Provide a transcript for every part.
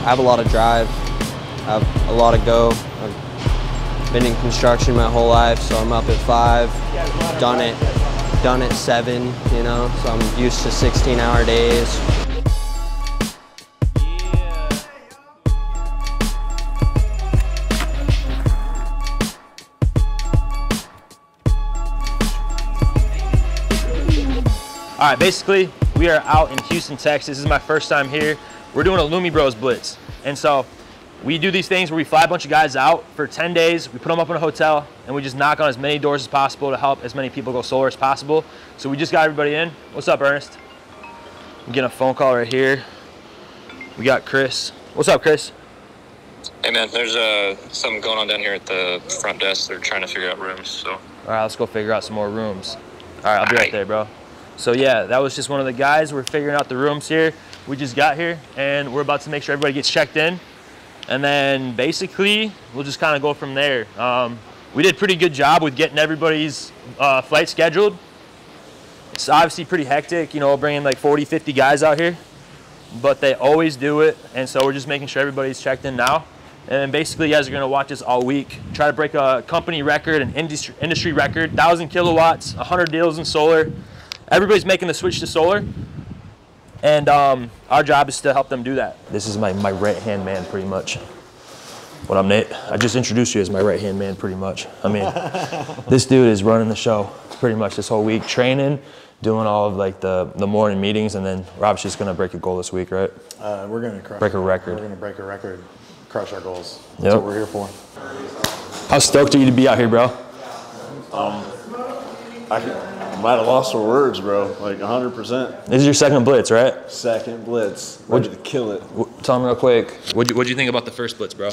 I have a lot of drive, I have a lot of go. I've been in construction my whole life, so I'm up at 5, done at 7, you know, so I'm used to 16-hour days. All right, basically, we are out in Houston, Texas. This is my first time here. We're doing a Lumi Bros blitz. And so we do these things where we fly a bunch of guys out for 10 days, we put them up in a hotel, and we just knock on as many doors as possible to help as many people go solar as possible. So we just got everybody in. What's up, Ernest? I'm getting a phone call right here. We got Chris. What's up, Chris? Hey, man, there's something going on down here at the front desk. They're trying to figure out rooms, so. All right, let's go figure out some more rooms. All right, I'll be right there, bro. So yeah, that was just one of the guys. We're figuring out the rooms here. We just got here and we're about to make sure everybody gets checked in. And then basically, we'll just kind of go from there. We did a pretty good job with getting everybody's flight scheduled. It's obviously pretty hectic, you know, bringing like 40, 50 guys out here, but they always do it. And so we're just making sure everybody's checked in now. And then basically you guys are gonna watch us all week. Try to break a company record, an industry record, 1,000 kilowatts, 100 deals in solar. Everybody's making the switch to solar, and our job is to help them do that. This is my right-hand man, pretty much. What up, Nate? I just introduced you as my right-hand man, pretty much. I mean, this dude is running the show pretty much this whole week, training, doing all of like the morning meetings, and then Rob's just gonna break a goal this week, right? We're gonna break a record. We're gonna break a record, crush our goals. That's what we're here for. How stoked are you to be out here, bro? I might have lost for words, bro, like 100%. This is your second blitz, right? Second blitz, ready to kill it. Tell me real quick, what'd you think about the first blitz, bro?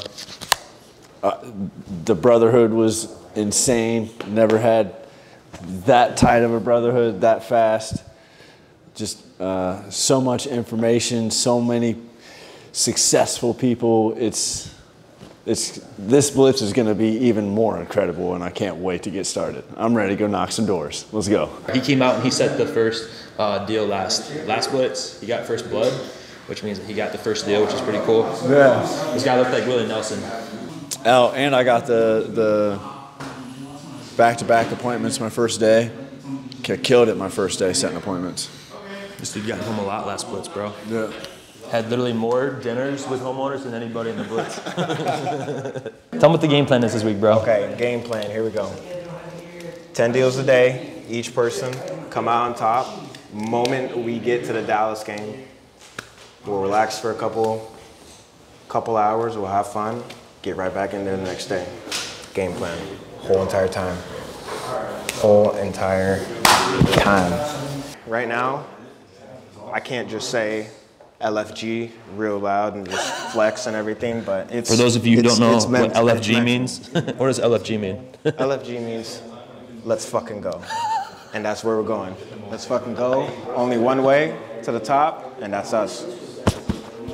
The brotherhood was insane. Never had that tight of a brotherhood that fast. Just so much information, so many successful people. This blitz is gonna be even more incredible, and I can't wait to get started. I'm ready to go knock some doors. Let's go. He came out and he set the first deal last blitz. He got first blood, which means he got the first deal, which is pretty cool. Yeah. This guy looked like Willie Nelson. Oh, and I got the back-to-back appointments my first day. Killed it my first day setting appointments. This dude got home a lot last blitz, bro. Yeah. Had literally more dinners with homeowners than anybody in the blitz. Tell them what the game plan is this week, bro. Okay, game plan, here we go. 10 deals a day, each person, come out on top. Moment we get to the Dallas game, we'll relax for a couple hours, we'll have fun, get right back in there the next day. Game plan, whole entire time. Whole entire time. Right now, I can't just say, LFG real loud and just flex and everything, but it's... For those of you who don't know what LFG means, what does LFG mean? LFG means, let's fucking go. And that's where we're going. Let's fucking go. Only one way to the top, and that's us.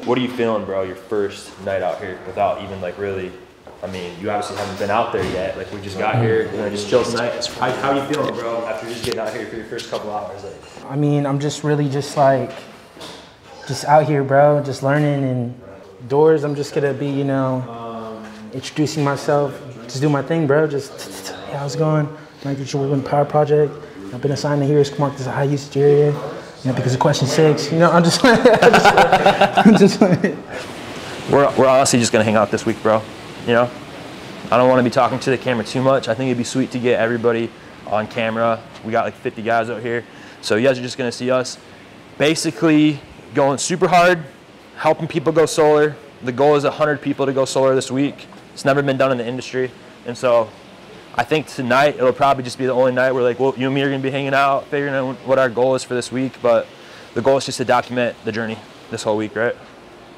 What are you feeling, bro, your first night out here without even like really... I mean, you obviously haven't been out there yet. Like, we just got here, you know, just chilled tonight. How are you feeling, bro, after just getting out here for your first couple hours? Like, I mean, I'm just really just out here, bro, just learning, and doors, I'm just gonna be, you know, introducing myself, just do my thing, bro, just, hey, how's it going? Like, it's your power project. I've been assigned to here, Mark, this is a high usage area, you know, because of question 6, you know, I'm just, We're honestly just gonna hang out this week, bro, you know? I don't wanna be talking to the camera too much. I think it'd be sweet to get everybody on camera. We got like 50 guys out here. So you guys are just gonna see us basically going super hard, helping people go solar. The goal is 100 people to go solar this week. It's never been done in the industry. And so I think tonight it'll probably just be the only night where like, well, you and me are gonna be hanging out, figuring out what our goal is for this week. But the goal is just to document the journey this whole week, right?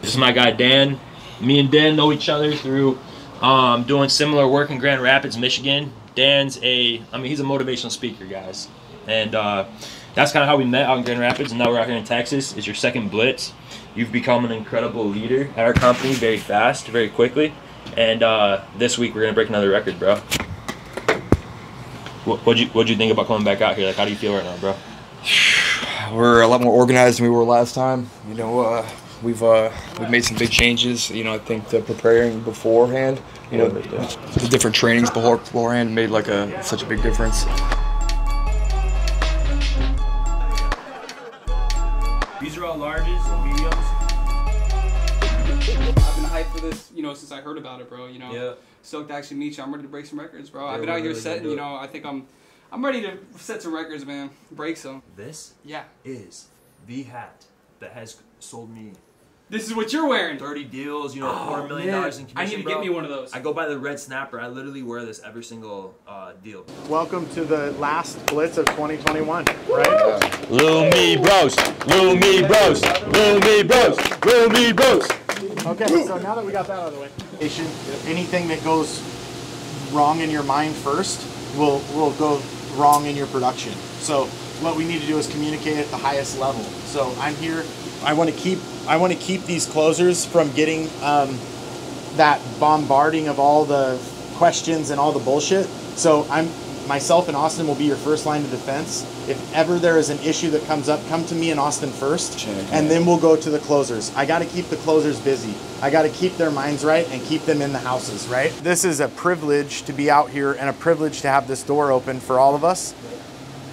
This is my guy, Dan. Me and Dan know each other through doing similar work in Grand Rapids, Michigan. Dan's he's a motivational speaker, guys. And that's kind of how we met out in Grand Rapids, and now we're out here in Texas. It's your second blitz. You've become an incredible leader at our company very fast, very quickly. And this week we're gonna break another record, bro. What'd you think about coming back out here? Like, how do you feel right now, bro? We're a lot more organized than we were last time. You know, We've made some big changes. You know, I think the preparing beforehand, you know, the different trainings beforehand made like such a big difference. These are all larges and mediums. I've been hyped for this, you know, since I heard about it, bro. You know, yeah. Stoked to actually meet you. I'm ready to break some records, bro. Yeah, I've been out here really setting. You know, I think I'm ready to set some records, man. Break some. This, yeah, is the hat that has sold me. This is what you're wearing. 30 deals, you know, $4 million in commission. I need to get me one of those. I go by the red snapper. I literally wear this every single deal. Welcome to the last blitz of 2021. Right? Lumi Bros, Lumi Bros, Lumi Bros, Lumi Bros. Okay, so now that we got that out of the way, anything that goes wrong in your mind first will go wrong in your production. So what we need to do is communicate at the highest level. So I'm here. I want to keep these closers from getting that bombarding of all the questions and all the bullshit. So myself and Austin will be your first line of defense. If ever there is an issue that comes up, come to me and Austin first, and then we'll go to the closers. I got to keep the closers busy. I got to keep their minds right and keep them in the houses, right? This is a privilege to be out here and a privilege to have this door open for all of us.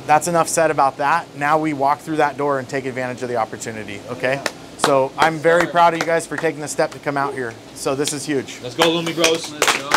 That's enough said about that. Now we walk through that door and take advantage of the opportunity, okay? So I'm very proud of you guys for taking the step to come out here. So this is huge. Let's go, Lumi Bros. Let's go.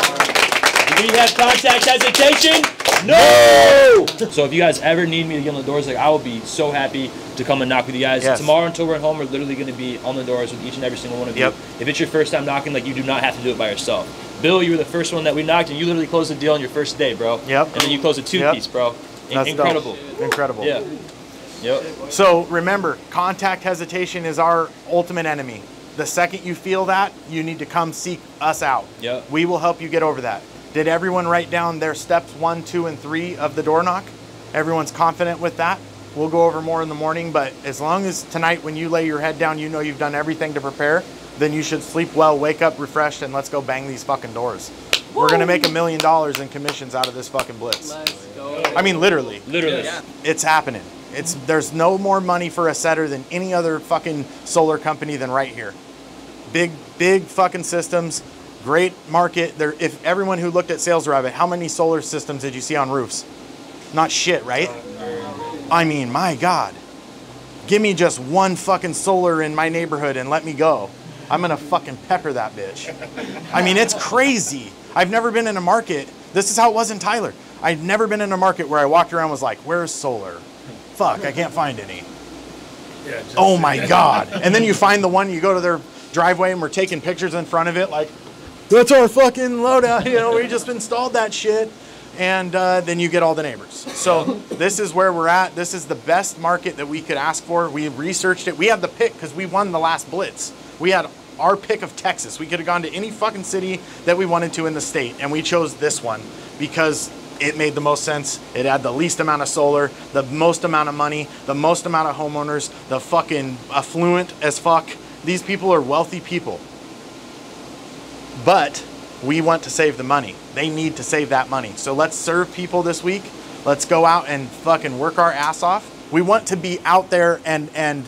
Do we have contact hesitation? No! So if you guys ever need me to get on the doors, like, I will be so happy to come and knock with you guys. Yes. Tomorrow until we're at home, we're literally gonna be on the doors with each and every single one of you. Yep. If it's your first time knocking, like, you do not have to do it by yourself. Bill, you were the first one that we knocked, and you literally closed the deal on your first day, bro. Yep. And then you closed a two-piece, bro. That's incredible. Dope. Incredible. Yeah. Yep. So remember, contact hesitation is our ultimate enemy. The second you feel that, you need to come seek us out. Yep. We will help you get over that. Did everyone write down their steps 1, 2, and 3 of the door knock? Everyone's confident with that. We'll go over more in the morning, but as long as tonight when you lay your head down, you know you've done everything to prepare, then you should sleep well, wake up refreshed, and let's go bang these fucking doors. Woo! We're gonna make $1 million in commissions out of this fucking blitz. Let's go. I mean, literally. Literally. Yeah. It's happening. There's no more money for a setter than any other fucking solar company than right here. Big fucking systems, great market. There, if everyone who looked at SalesRabbit, how many solar systems did you see on roofs? Not shit, right? I mean, my God. Give me just one fucking solar in my neighborhood and let me go. I'm gonna fucking pepper that bitch. I mean, it's crazy. I've never been in a market. This is how it was in Tyler. I've never been in a market where I walked around and was like, where's solar? Fuck, I can't find any. Yeah, oh my God. And then you find the one, you go to their driveway and we're taking pictures in front of it like, that's our fucking loadout, you know, we just installed that shit. And then you get all the neighbors. So this is where we're at. This is the best market that we could ask for. We researched it. We had the pick because we won the last blitz. We had our pick of Texas. We could have gone to any fucking city that we wanted to in the state. And we chose this one because it made the most sense. It had the least amount of solar, the most amount of money, the most amount of homeowners, the fucking affluent as fuck. These people are wealthy people. But we want to save the money. They need to save that money. So let's serve people this week. Let's go out and fucking work our ass off. We want to be out there and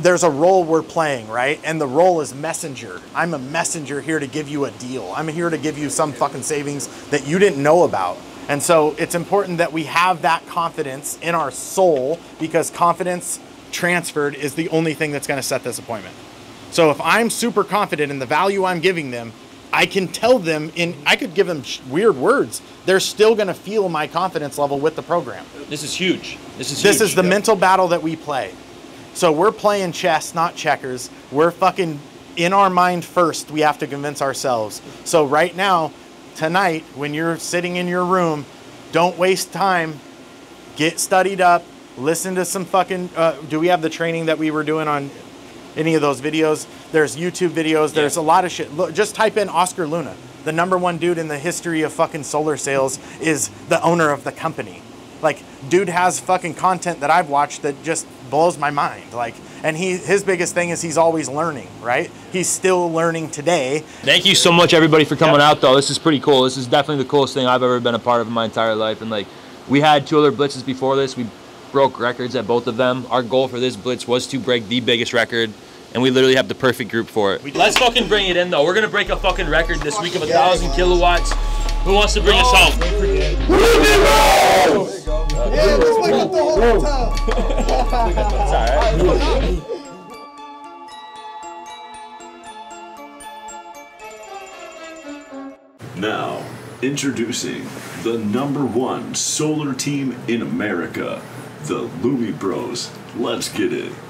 there's a role we're playing, right? And the role is messenger. I'm a messenger here to give you a deal. I'm here to give you some fucking savings that you didn't know about. And so it's important that we have that confidence in our soul because confidence transferred is the only thing that's gonna set this appointment. So if I'm super confident in the value I'm giving them, I can tell them I could give them weird words. They're still gonna feel my confidence level with the program. This is huge. This is the mental battle that we play. So we're playing chess, not checkers. We're fucking in our mind first. We have to convince ourselves. So right now, tonight, when you're sitting in your room, don't waste time. Get studied up. Listen to some fucking, do we have the training that we were doing on any of those videos? There's YouTube videos. There's a lot of shit. Look, just type in Oscar Luna. The #1 dude in the history of fucking solar sales is the owner of the company. Like, dude has fucking content that I've watched that just blows my mind. Like, and his biggest thing is he's always learning, right? He's still learning today. Thank you so much, everybody, for coming out, though. This is pretty cool. This is definitely the coolest thing I've ever been a part of in my entire life. And, like, we had 2 other blitzes before this. We broke records at both of them. Our goal for this blitz was to break the biggest record and we literally have the perfect group for it. Let's fucking bring it in though. We're gonna break a fucking record this week of 1,000 kilowatts. Who wants to bring us home? Lumi Bros! Yeah, let's wake up the whole time. It's alright. Now, introducing the #1 solar team in America, the Lumi Bros. Let's get it.